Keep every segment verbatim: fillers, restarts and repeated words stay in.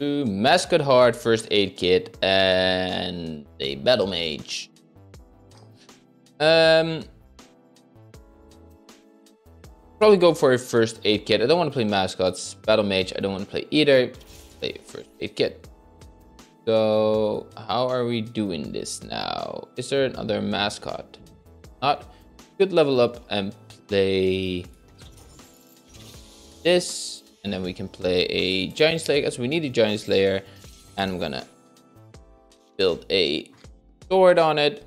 two Mascot Heart, First Aid Kit, and a Battle Mage. Um, probably go for a First Aid Kit. I don't want to play Mascots. Battle Mage, I don't want to play either. Play First Aid Kit. So, how are we doing this now? Is there another mascot? Not. Could level up and play this. And then we can play a Giant Slayer, because we need a Giant Slayer. And I'm gonna build a sword on it.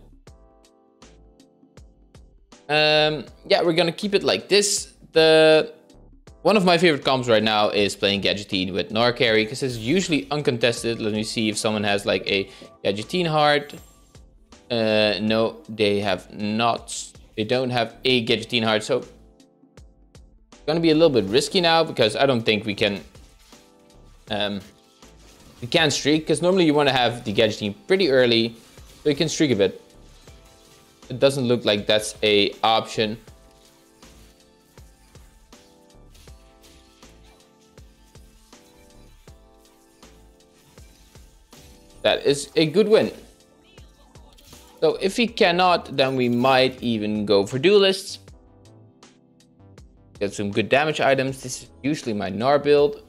Um, yeah, we're gonna keep it like this. The... One of my favorite comps right now is playing Gadgeteen with Gnar carry, because it's usually uncontested. Let me see if someone has like a Gadgeteen heart. Uh, no, they have not. They don't have a Gadgeteen heart. So it's gonna be a little bit risky now, because I don't think we can um, we can streak, because normally you want to have the Gadgeteen pretty early so you can streak a bit. It doesn't look like that's a option. That is a good win. So if he cannot, then we might even go for Duelists. Get some good damage items. This is usually my Gnar build.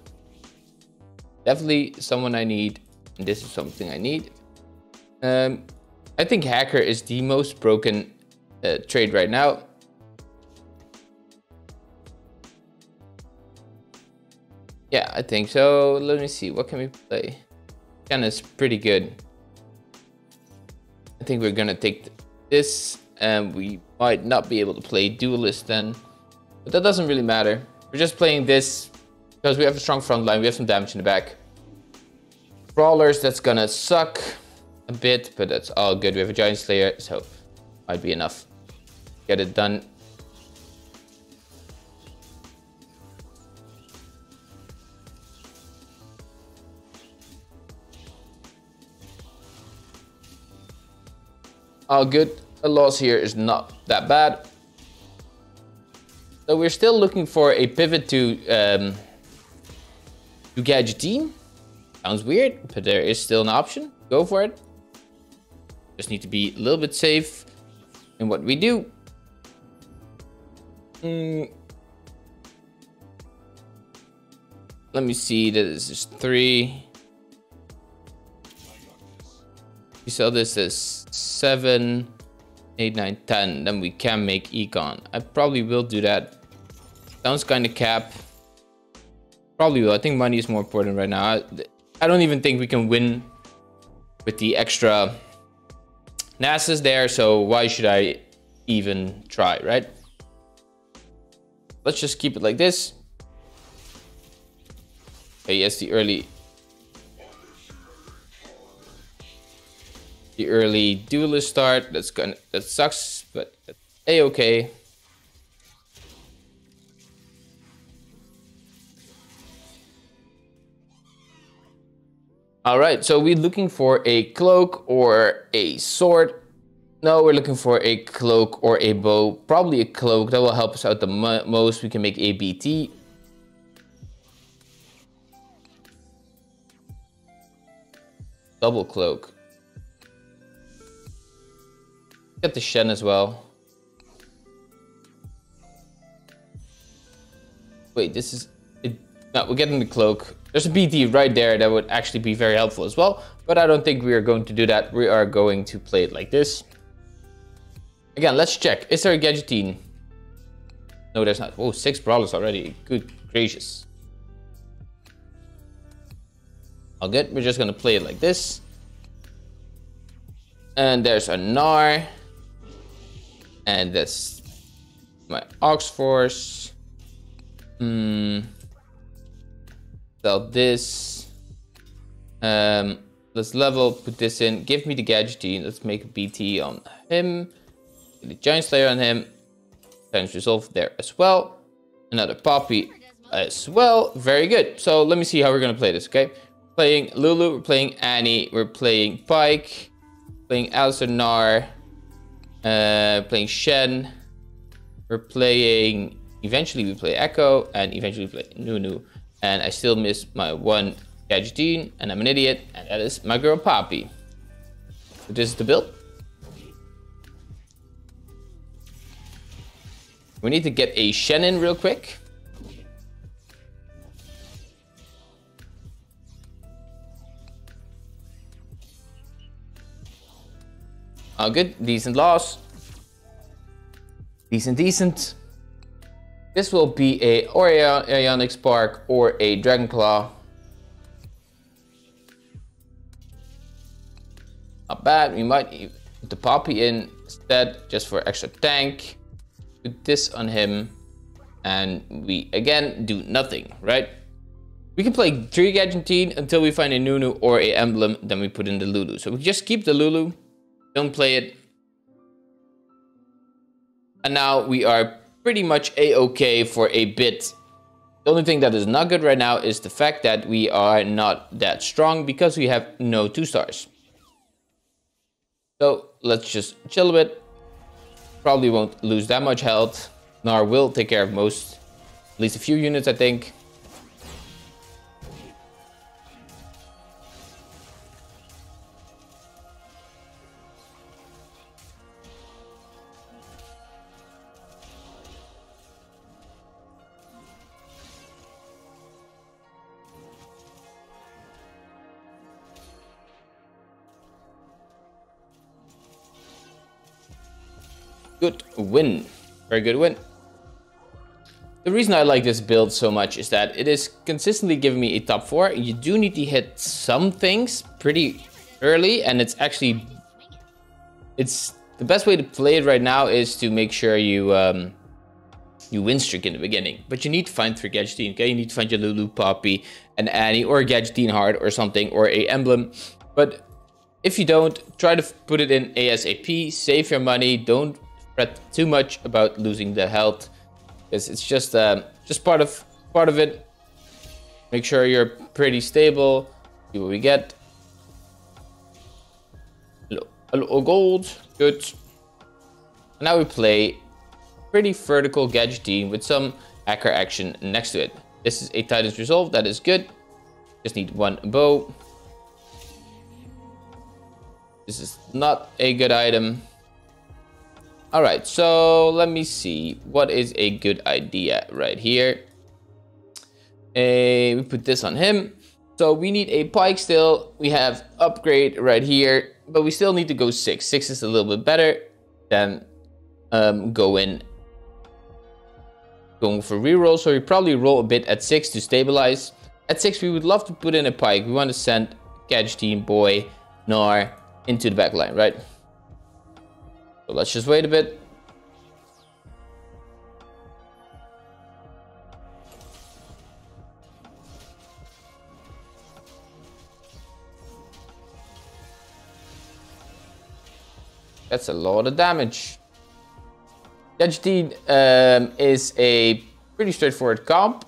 Definitely someone I need. And this is something I need. Um, I think Hacker is the most broken uh, trade right now. Yeah, I think so. Let me see. What can we play? Janna's pretty good. I think we're gonna take this, and we might not be able to play Duelist then, but that doesn't really matter. We're just playing this because we have a strong front line. We have some damage in the back. Brawlers, that's gonna suck a bit, but that's all good. We have a Giant Slayer, so might be enough. Get it done. All good. A loss here is not that bad. So we're still looking for a pivot to um, to Gadgeteen. Sounds weird, but there is still an option. Go for it. Just need to be a little bit safe in what we do. Mm. Let me see. This is three. We sell this as seven, eight, nine, ten. Then we can make Econ. I probably will do that. Sounds kind of cap. Probably will. I think money is more important right now. I, I don't even think we can win with the extra Nasus there. So why should I even try, right? Let's just keep it like this. Okay, yes, the early... The early Duelist start, that's gonna, that sucks, but that's a-okay. All right, so we're looking for a cloak or a sword. No, we're looking for a cloak or a bow. Probably a cloak, that will help us out the mo most. We can make a B T. Double cloak. Get the Shen as well. Wait, this is it. No, we're getting the cloak. There's a B T right there that would actually be very helpful as well, but I don't think we are going to do that. We are going to play it like this. Again, let's check. Is there a Gadgeteen? No, there's not. Oh, six Brawlers already. Good gracious. All good. We're just gonna play it like this. And there's a Gnar. And that's my Ox Force. Hmm. Sell this. Um, let's level, put this in. Give me the Gadgeteen. Let's make a B T on him. Get the Giant Slayer on him. Titan's Resolve there as well. Another Poppy as well. Very good. So let me see how we're going to play this, okay? Playing Lulu, we're playing Annie, we're playing Pike. Playing Alistair Gnar, uh, playing Shen. We're playing, eventually we play Echo, and eventually we play Nunu. And I still miss my one Gadgeteen, and I'm an idiot, and that is my girl Poppy. So this is the build. We need to get a Shen in real quick. Oh, good. Decent loss. Decent, decent. This will be a or Ionic Spark or a Dragon Claw. Not bad. We might even put the Poppy in instead, just for extra tank. Put this on him, and we again do nothing, right? We can play three Gadgeteen until we find a Nunu or a Emblem, then we put in the Lulu. So we just keep the Lulu, don't play it. And now we are pretty much a-okay for a bit. The only thing that is not good right now is the fact that we are not that strong because we have no two stars. So let's just chill a bit. Probably won't lose that much health. Gnar will take care of most, at least a few units, I think. Good win. Very good win. The reason I like this build so much is that it is consistently giving me a top four. You do need to hit some things pretty early, and it's actually it's the best way to play it right now is to make sure you um, you win streak in the beginning. But you need to find three Gadgeteen, okay? You need to find your Lulu, Poppy, and Annie, or a Gadgeteen Heart or something, or a Emblem. But if you don't, try to put it in ASAP, save your money, don't fret too much about losing the health, because it's just um, just part of part of it. Make sure you're pretty stable. See what we get. A little, a little gold, good. And now we play pretty vertical Gadgeteen with some Hacker action next to it. This is a Titan's Resolve, that is good. Just need one bow. This is not a good item. All right, so let me see. What is a good idea right here? Uh, we put this on him. So we need a Pike still. We have upgrade right here, but we still need to go six. Six is a little bit better than um, go in. Going for reroll, so we probably roll a bit at six to stabilize. At six, we would love to put in a Pike. We want to send Gadgeteen, Boy, Gnar into the back line, right? So let's just wait a bit. That's a lot of damage. Gadgeteen um, is a pretty straightforward comp,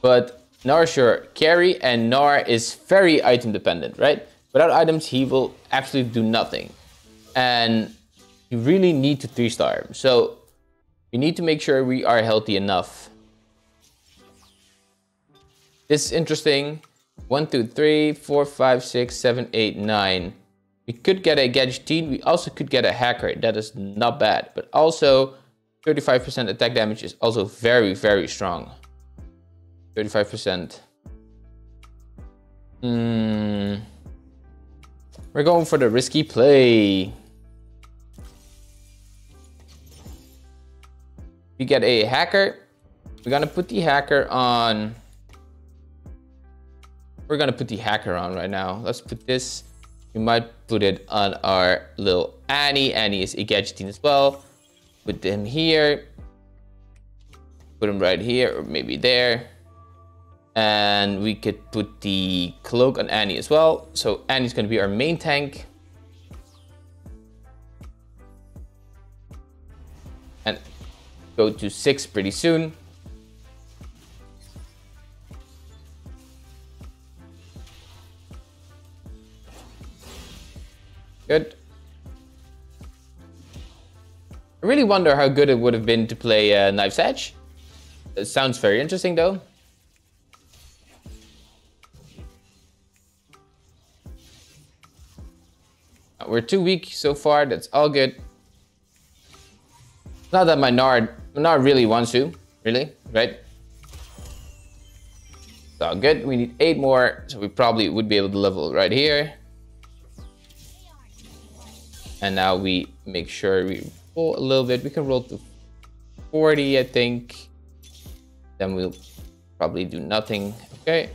but Gnar is your carry, and Gnar is very item dependent, right? Without items, he will absolutely do nothing. And you really need to three-star him. So we need to make sure we are healthy enough. This is interesting. One, two, three, four, five, six, seven, eight, nine. We could get a Gadgeteen. We also could get a Hacker. That is not bad. But also, thirty-five percent attack damage is also very, very strong. thirty-five percent. Hmm. We're going for the risky play. We get a Hacker. We're gonna put the Hacker on. We're gonna put the Hacker on right now. Let's put this. We might put it on our little Annie. Annie is a Gadgeteen as well. Put him here. Put him right here, or maybe there. And we could put the cloak on Annie as well. So Annie's gonna be our main tank. And go to six pretty soon. Good. I really wonder how good it would have been to play uh, Knife's Edge. It sounds very interesting though. We're too weak so far. That's all good. Not that my Gnar, Gnar really wants to. Really, right? So good. We need eight more. So we probably would be able to level right here. And now we make sure we roll a little bit. We can roll to forty, I think. Then we'll probably do nothing. Okay.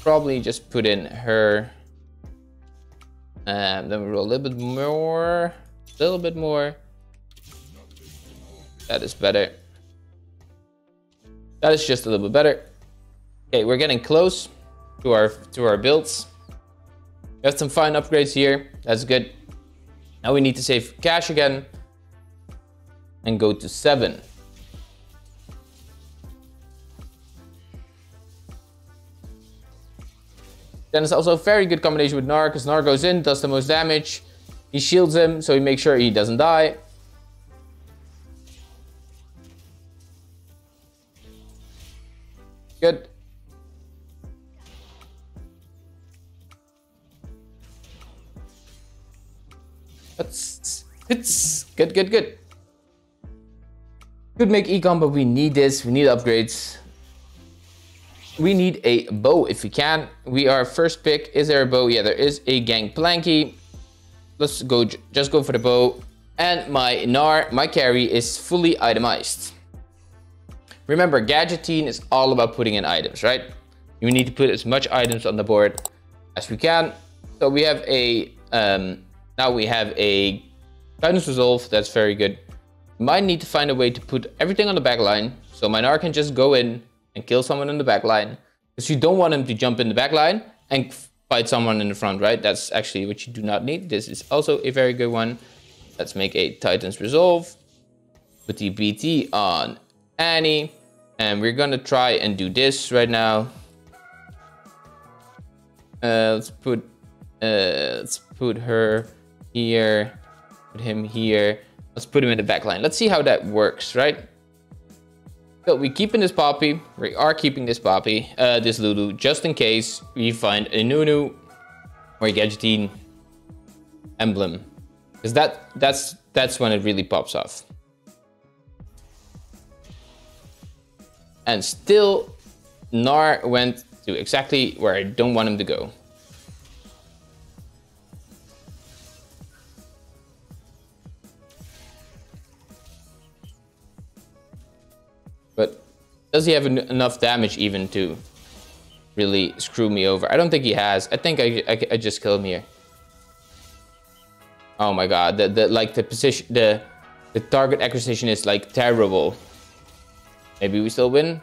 Probably just put in her. And then we roll a little bit more. A little bit more. That is better. That is just a little bit better. Okay, we're getting close to our to our builds. We have some fine upgrades here. That's good. Now we need to save cash again and go to seven. Then it's also a very good combination with Gnar, because Gnar goes in, does the most damage. He shields him, so he makes sure he doesn't die. Good. That's it's good, good, good. Could make econ, but we need this. We need upgrades. We need a bow if we can. We are first pick. Is there a bow? Yeah, there is a gangplanky. Let's go. Just go for the bow. And my Gnar, my carry is fully itemized. Remember, Gadgeteen is all about putting in items, right? You need to put as much items on the board as we can. So we have a, um, now we have a Titan's Resolve. That's very good. Might need to find a way to put everything on the back line. So my Gnar can just go in and kill someone in the back line. Because you don't want him to jump in the back line and fight someone in the front, right? That's actually what you do not need. This is also a very good one. Let's make a Titan's Resolve. Put the B T on Annie. And we're gonna try and do this right now. Uh, let's put uh, let's put her here, put him here. Let's put him in the back line. Let's see how that works, right? So we're keeping this Poppy. We are keeping this Poppy, uh, this Lulu, just in case we find a Nunu or a Gadgeteen emblem, because that that's that's when it really pops off. And still, Gnar went to exactly where I don't want him to go. But does he have en enough damage even to really screw me over? I don't think he has. I think I, I, I just killed him here. Oh my god! The the like the position the the target acquisition is like terrible. Maybe we still win.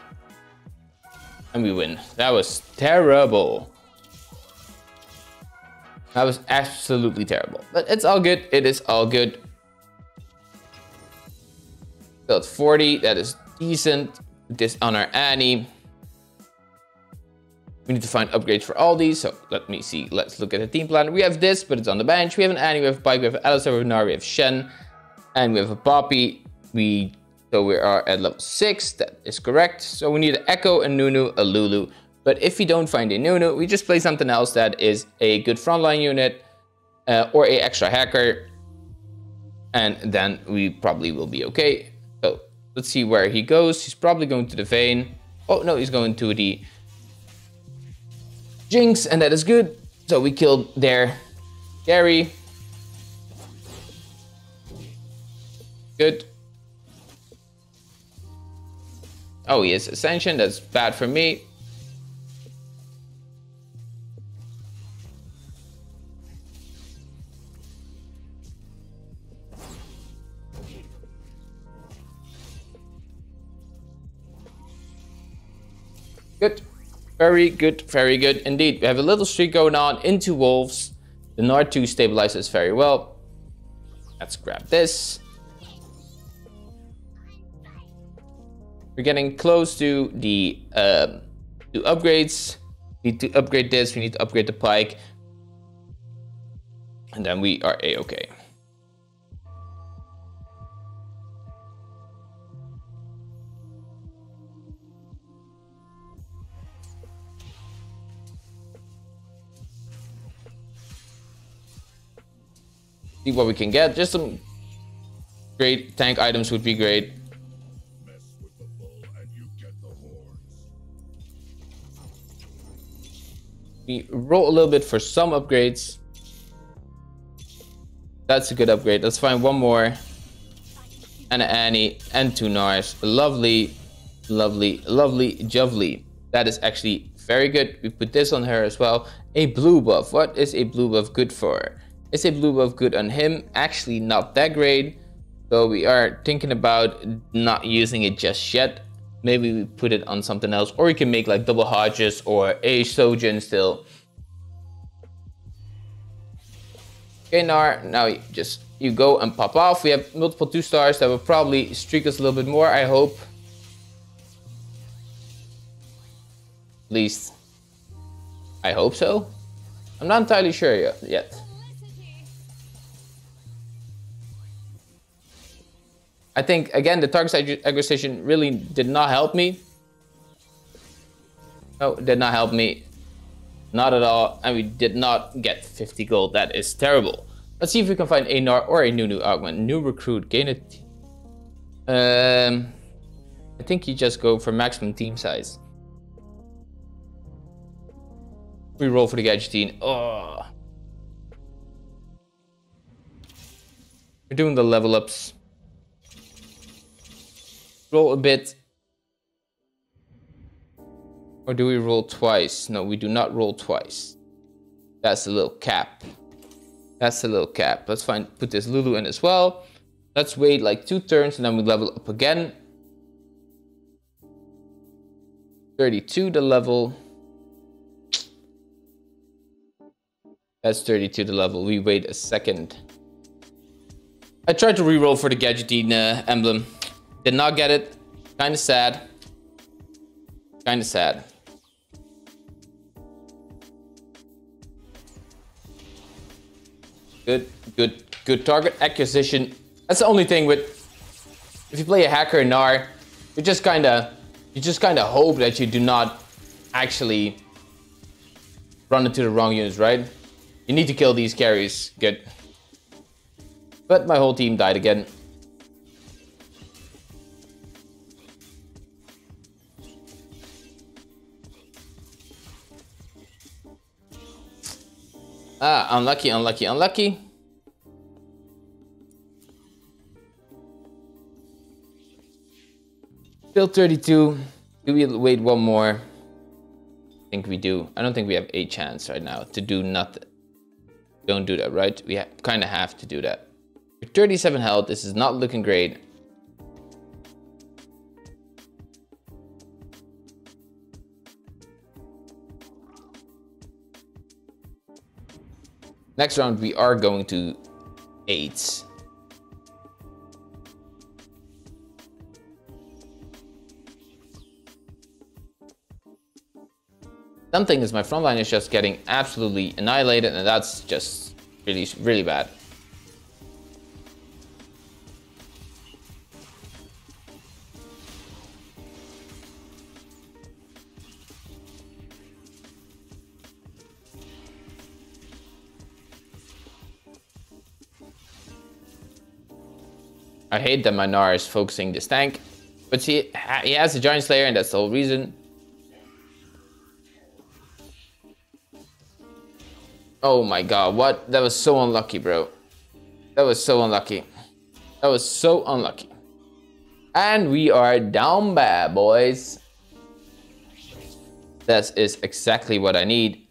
And we win. That was terrible. That was absolutely terrible. But it's all good. It is all good. Build forty. That is decent. Put this on our Annie. We need to find upgrades for all these. So let me see. Let's look at the team plan. We have this, but it's on the bench. We have an Annie. We have a Pike. We have Alistair. We have Gnar. We have Shen. And we have a Poppy. We... So we are at level six, that is correct. So we need an Echo, a Nunu, a Lulu. But if we don't find a Nunu, we just play something else that is a good frontline unit uh, or a extra hacker. And then we probably will be okay. So let's see where he goes. He's probably going to the Vayne. Oh no, he's going to the Jinx, and that is good. So we killed their carry. Good. Oh, he has Ascension. That's bad for me. Good. Very good. Very good indeed. We have a little streak going on into Wolves. The Gnar two stabilizes very well. Let's grab this. We're getting close to the um, to upgrades. We need to upgrade this. We need to upgrade the Pike. And then we are A-okay. see what we can get. Just some great tank items would be great. We roll a little bit for some upgrades. That's a good upgrade. Let's find one more. And an Annie and two Gnars. Lovely, lovely, lovely, jovely. That is actually very good. We put this on her as well. A blue buff. What is a blue buff good for? Is a blue buff good on him? Actually not that great. So we are thinking about not using it just yet. Maybe we put it on something else. Or we can make like double Hodges or a Sojin still. Okay, Gnar, now you just you go and pop off. We have multiple two stars that will probably streak us a little bit more, I hope. At least, I hope so. I'm not entirely sure yet. I think, again, the target side aggro station really did not help me. No, did not help me. Not at all. And we did not get fifty gold. That is terrible. Let's see if we can find a Gnar or a Nunu augment. New recruit. Gain it. Um, I think you just go for maximum team size. We roll for the Gadgeteen. Oh. We're doing the level ups. Roll a bit. Or do we roll twice? No, we do not roll twice. That's a little cap. That's a little cap. Let's find, put this Lulu in as well. Let's wait like two turns and then we level up again. thirty-two the level. That's thirty-two the level. We wait a second. I tried to re-roll for the Gadgeteen uh, emblem. Did not get it. Kind of sad. Kind of sad. Good, good, good target acquisition. That's the only thing with, if you play a hacker in Gnar, you just kind of, you just kind of hope that you do not actually run into the wrong units, right? You need to kill these carries. Good. But my whole team died again. Ah, unlucky, unlucky, unlucky. Still thirty-two. Do we wait one more? I think we do. I don't think we have a chance right now to do nothing. Don't do that, right? We kind of have to do that. With thirty-seven health, this is not looking great. Next round, we are going to eights. Something is my frontline is just getting absolutely annihilated, and that's just really, really bad. I hate that my Gnar is focusing this tank, but see, he has a Giant Slayer, and that's the whole reason. Oh my god, what? That was so unlucky, bro. That was so unlucky. That was so unlucky. And we are down bad, boys. That is exactly what I need.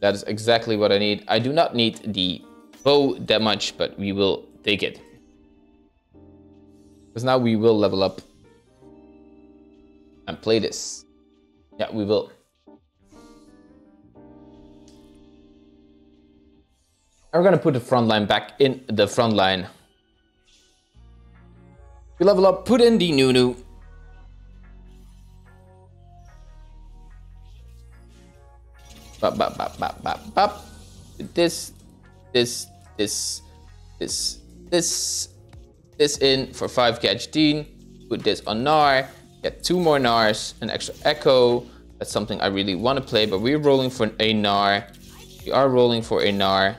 That is exactly what I need. I do not need the bow that much, but we will take it. Because now we will level up. And play this. Yeah, we will. And we're going to put the front line back in the front line. We level up, put in the Nunu. Bop, bop, bop, bop, bop, bop. This, this, this, this, this, this in for five Gadgeteen. Put this on Gnar. Get two more Gnars, an extra Echo. That's something I really want to play, but we're rolling for a Gnar. you are rolling for a Gnar,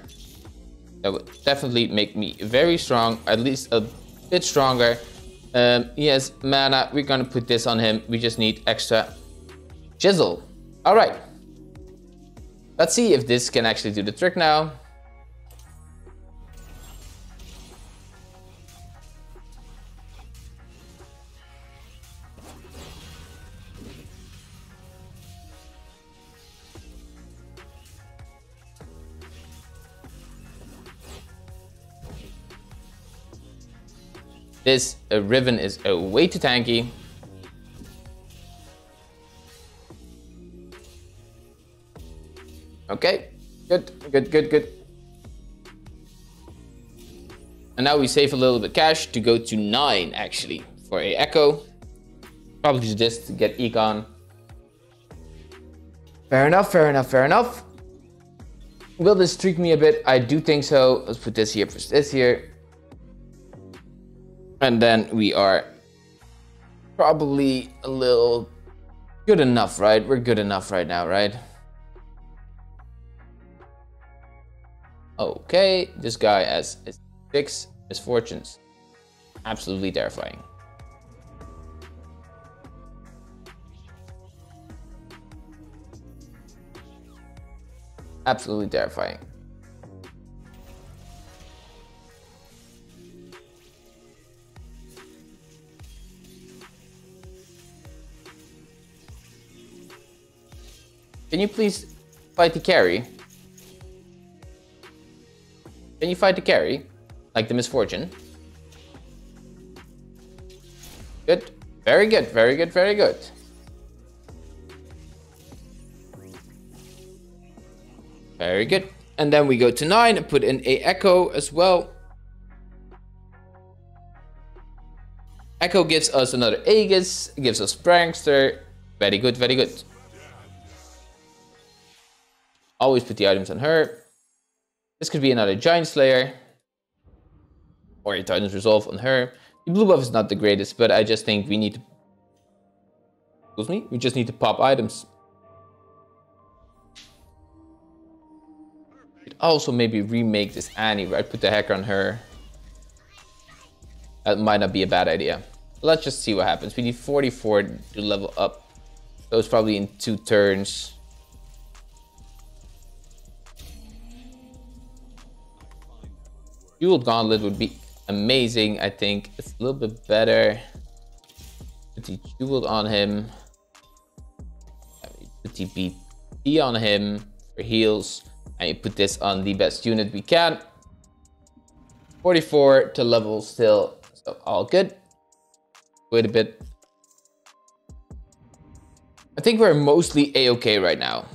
that would definitely make me very strong, at least a bit stronger. Um, he has mana, we're gonna put this on him. We just need extra chisel. All right, let's see if this can actually do the trick now. This uh, Riven is uh, way too tanky. Okay, good, good, good, good. And now we save a little bit of cash to go to nine actually for a Echo. Probably do this to get Econ. Fair enough, fair enough, fair enough. Will this streak me a bit? I do think so. Let's put this here for this here. And then we are probably a little good enough, right? We're good enough right now, right? Okay, this guy has six misfortunes. Absolutely terrifying. Absolutely terrifying. Can you please fight the carry? Can you fight the carry? Like the misfortune? Good. Very good, very good, very good. Very good. And then we go to nine and put in a Echo as well. Echo gives us another Aegis, gives us Prankster. Very good, very good. Always put the items on her. This could be another Giant Slayer. Or a Titan's Resolve on her. The blue buff is not the greatest, but I just think we need to... Excuse me? We just need to pop items. We could also maybe remake this Annie, right? Put the Hacker on her. That might not be a bad idea. Let's just see what happens. We need forty-four to level up. Those probably in two turns. Jeweled Gauntlet would be amazing, I think. It's a little bit better. Put the Jeweled on him. Put the B T on him for heals. And you put this on the best unit we can. forty-four to level still, so all good. Wait a bit. I think we're mostly A-okay right now.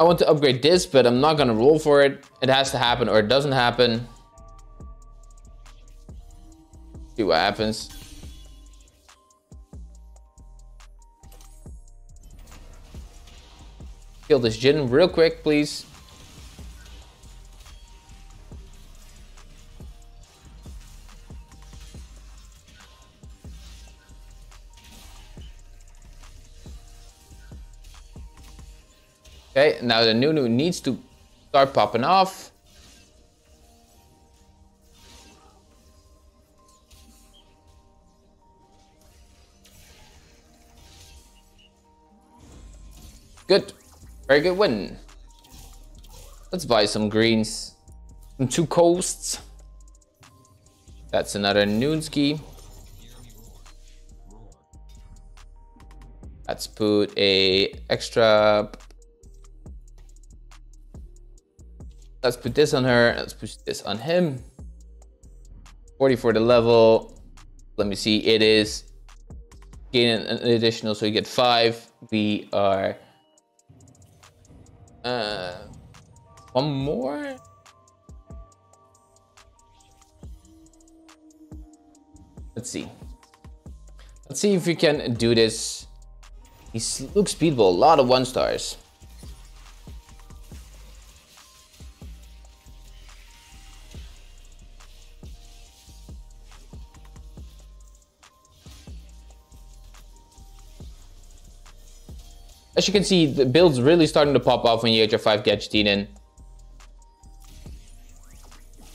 I want to upgrade this, but I'm not gonna roll for it. It has to happen or it doesn't happen. See what happens. Kill this Jhin real quick, please. Okay, now the Nunu needs to start popping off. Good, very good win. Let's buy some greens, some two coasts. That's another Noonski. Let's put a extra. Let's put this on her. Let's push this on him. forty-four to level. Let me see. It is gain an additional, so you get five. We are. Uh, one more? Let's see. Let's see if we can do this. He looks beatable, a lot of one stars. As you can see, the build's really starting to pop off when you get your five Gadgeteen in.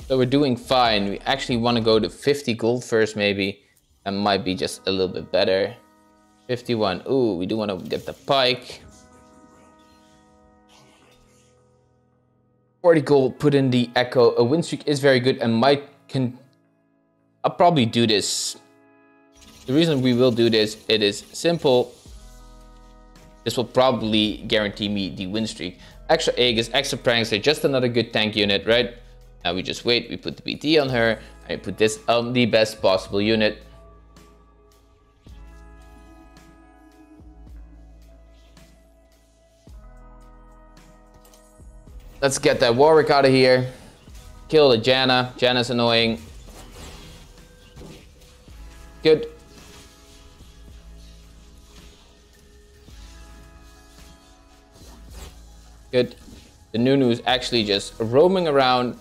So we're doing fine. We actually want to go to fifty gold first, maybe. That might be just a little bit better. fifty-one. Ooh, we do want to get the Pike. forty gold, put in the Echo. A win streak is very good and might can... I'll probably do this. The reason we will do this, it is simple. This will probably guarantee me the win streak. Extra Aegis, extra Prankster, just another good tank unit, right? Now we just wait, we put the B T on her, and we put this on the best possible unit. Let's get that Warwick out of here. Kill the Janna. Janna's annoying. Good. Good. The Nunu is actually just roaming around.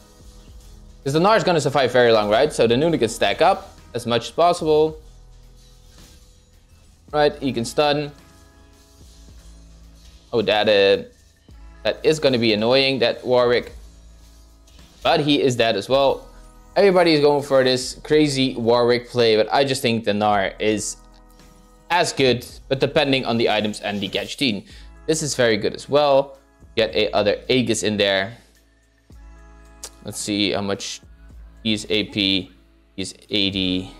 Because the Gnar is going to survive very long, right? So the Nunu can stack up as much as possible. Right, he can stun. Oh, that uh, that is going to be annoying, that Warwick. But he is dead as well. Everybody is going for this crazy Warwick play, but I just think the Gnar is as good, but depending on the items and the Gadgeteen. This is very good as well. Get a other Aegis in there. Let's see how much he's A P. He's eighty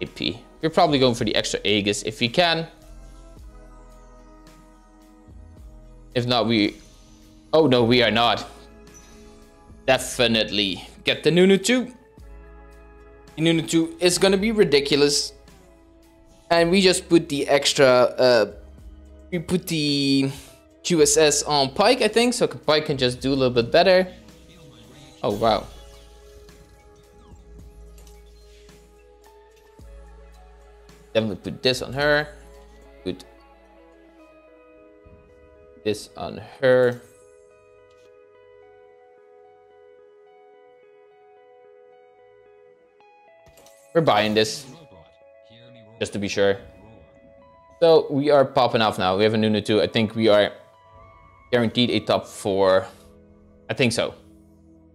A P. We're probably going for the extra Aegis if we can. If not, we... Oh no, we are not. Definitely. Get the Nunu two. The Nunu two is going to be ridiculous. And we just put the extra... Uh, we put the Q S S on Pike, I think. So Pike can just do a little bit better. Oh, wow. Definitely put this on her. Put this on her. We're buying this, just to be sure. So we are popping off now. We have a Nunu two. I think we are guaranteed a top four. I think so.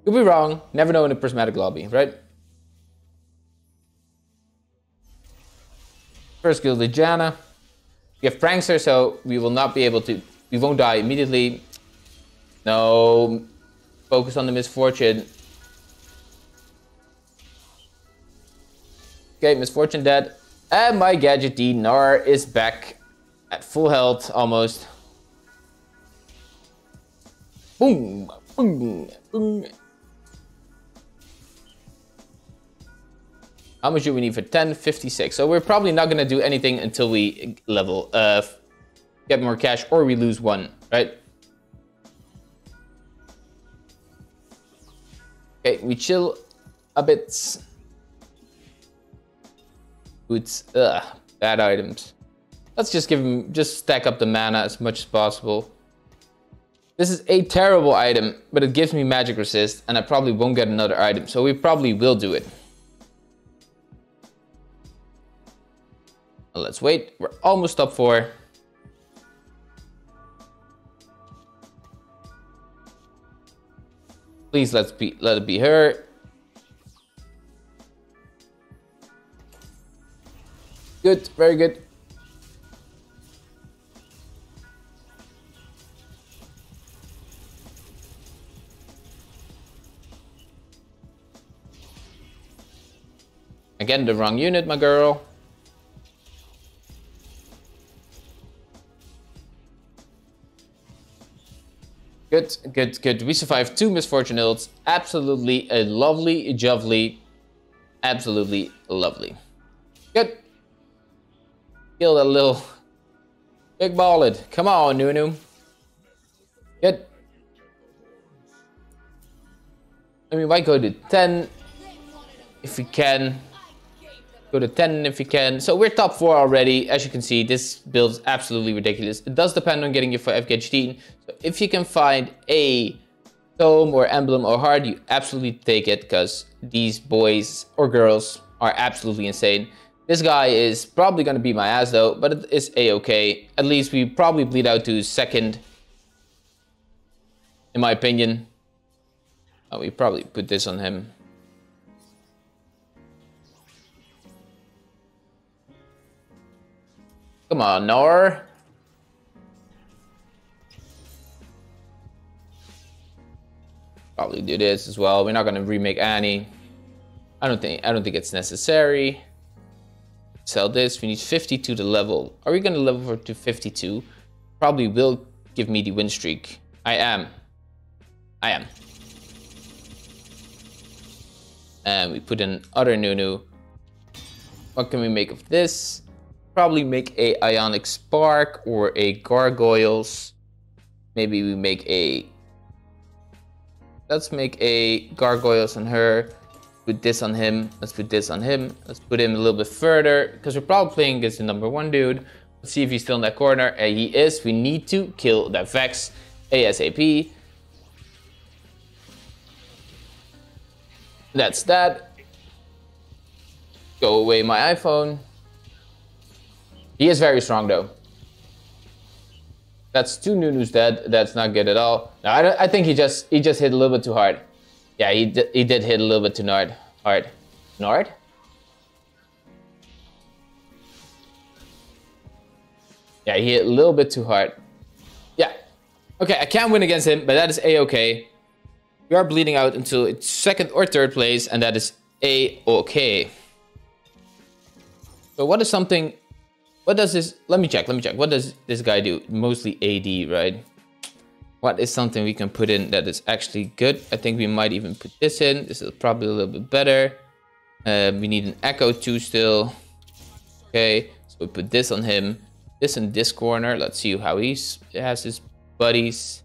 Could be wrong. Never know in a prismatic lobby, right? First kill the Janna. We have Prankster, so we will not be able to... We won't die immediately. No. Focus on the Misfortune. Okay, Misfortune dead. And my Gadgeteen Gnar is back at full health, almost. Boom! Boom! Boom! How much do we need for ten? fifty-six. So we're probably not going to do anything until we level, uh, get more cash, or we lose one, right? Okay, we chill a bit. Boots, ugh, bad items. Let's just give him, just stack up the mana as much as possible. This is a terrible item, but it gives me magic resist, and I probably won't get another item, so we probably will do it. Let's wait. We're almost top four. Please let's be let it be her. Good, very good. Again, the wrong unit, my girl. Good, good, good. We survived two Misfortune ults. Absolutely a lovely, jovely. Absolutely lovely. Good. Kill that little big ballad. Come on, Nunu. Good. I mean, why go to ten if we can? Go to ten if we can. So we're top four already. As you can see, this build is absolutely ridiculous. It does depend on getting your five Gadgeteen. So if you can find a tome or emblem or heart, you absolutely take it, because these boys or girls are absolutely insane. This guy is probably going to beat my ass though, but it is a-okay. At least we probably bleed out to second, in my opinion. Oh, we probably put this on him. Come on, Gnar. Probably do this as well. We're not gonna remake Annie. I don't think I don't think it's necessary. Sell this. We need fifty-two to level. Are we gonna level to fifty-two? Probably will give me the win streak. I am. I am. And we put in other Nunu. What can we make of this? Probably make a Ionic Spark or a Gargoyles. Maybe we make a... Let's make a Gargoyles on her. Put this on him. Let's put this on him. Let's put him a little bit further. Because we're probably playing against the number one dude. Let's see if he's still in that corner. And he is. We need to kill that Vex ASAP. That's that. Go away, my iPhone. He is very strong, though. That's two Nunus dead. That's not good at all. No, I, don't, I think he just he just hit a little bit too hard. Yeah, he, he did hit a little bit too hard. Hard. Nard? Yeah, he hit a little bit too hard. Yeah. Okay, I can't win against him, but that is A-okay. We are bleeding out until it's second or third place, and that is A-okay. So what is something... What does this... Let me check, let me check. What does this guy do? Mostly A D, right? What is something we can put in that is actually good? I think we might even put this in. This is probably a little bit better. Uh, we need an Echo too still. Okay, so we put this on him. This in this corner. Let's see how he's, he has his buddies.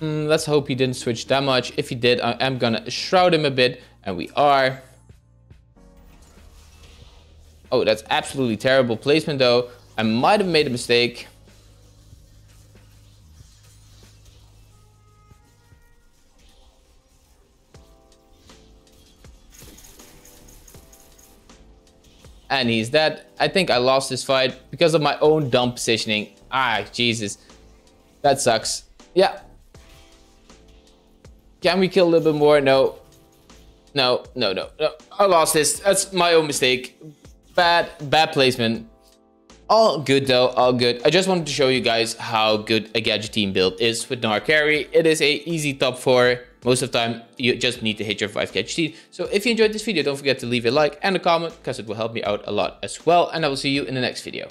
Mm, let's hope he didn't switch that much. If he did, I am gonna shroud him a bit. And we are. Oh, that's absolutely terrible placement, though. I might have made a mistake. And he's dead. I think I lost this fight because of my own dumb positioning. Ah, Jesus. That sucks. Yeah. Can we kill a little bit more? No. No, no, no, no. I lost this. That's my own mistake. Bad, bad placement. All good though, all good. I just wanted to show you guys how good a Gadgeteen build is with Gnar Carry. It is a easy top four. Most of the time, you just need to hit your five Gadgeteen. So if you enjoyed this video, don't forget to leave a like and a comment because it will help me out a lot as well. And I will see you in the next video.